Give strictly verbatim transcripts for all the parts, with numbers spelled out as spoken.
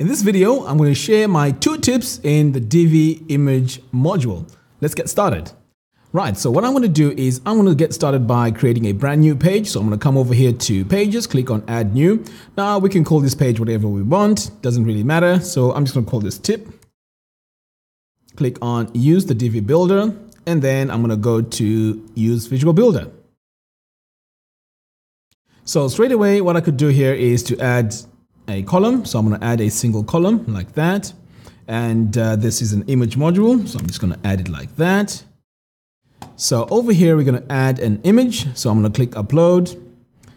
In this video, I'm going to share my two tips in the Divi image module. Let's get started. Right, so what I'm going to do is I'm going to get started by creating a brand new page. So I'm going to come over here to pages, click on add new. Now we can call this page whatever we want. Doesn't really matter. So I'm just going to call this tip. Click on use the Divi builder. And then I'm going to go to use Visual Builder. So straight away, what I could do here is to add a column. So I'm going to add a single column like that. And uh, this is an image module. So I'm just going to add it like that. So over here, we're going to add an image. So I'm going to click upload.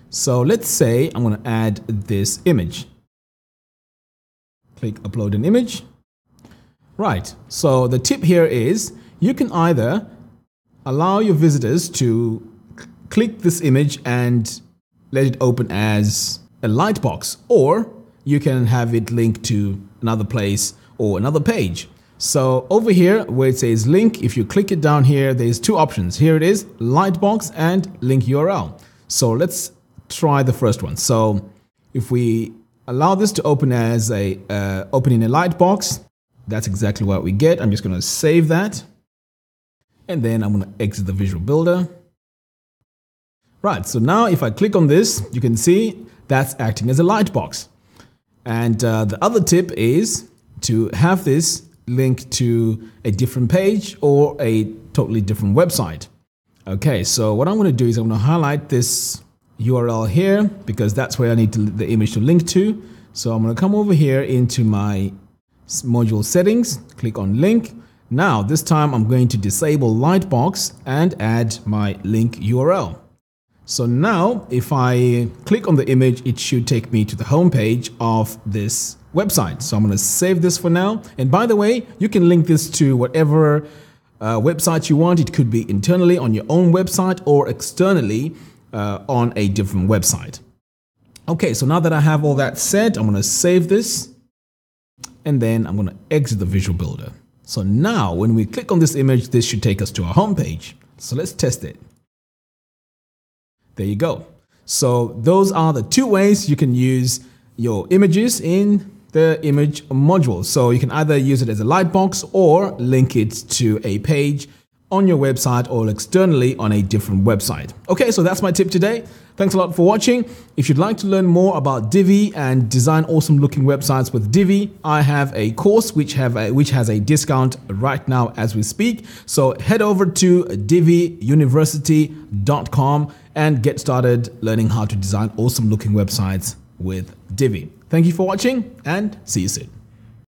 So let's say I'm going to add this image. Click upload an image. Right. So the tip here is you can either allow your visitors to click this image and let it open as a lightbox, or you can have it linked to another place or another page. So over here where it says link, if you click it down here, there's two options. Here it is, lightbox and link U R L. So let's try the first one. So if we allow this to open as a uh, open in a lightbox, that's exactly what we get. I'm just going to save that. And then I'm going to exit the Visual Builder. Right, so now if I click on this, you can see that's acting as a lightbox. And uh, the other tip is to have this link to a different page or a totally different website. Okay, so what I'm going to do is I'm going to highlight this U R L here because that's where I need to, the image to link to. So I'm going to come over here into my module settings, click on link. Now, this time I'm going to disable lightbox and add my link U R L. So now if I click on the image, it should take me to the homepage of this website. So I'm going to save this for now. And by the way, you can link this to whatever uh, website you want. It could be internally on your own website or externally uh, on a different website. Okay, so now that I have all that set, I'm going to save this and then I'm going to exit the Visual Builder. So now when we click on this image, this should take us to our homepage. So let's test it. There you go. So those are the two ways you can use your images in the image module. So you can either use it as a lightbox or link it to a page on your website or externally on a different website. Okay, so that's my tip today. Thanks a lot for watching. If you'd like to learn more about Divi and design awesome looking websites with Divi, I have a course which have a, which has a discount right now as we speak. So head over to Divi University dot com and get started learning how to design awesome looking websites with Divi. Thank you for watching and see you soon.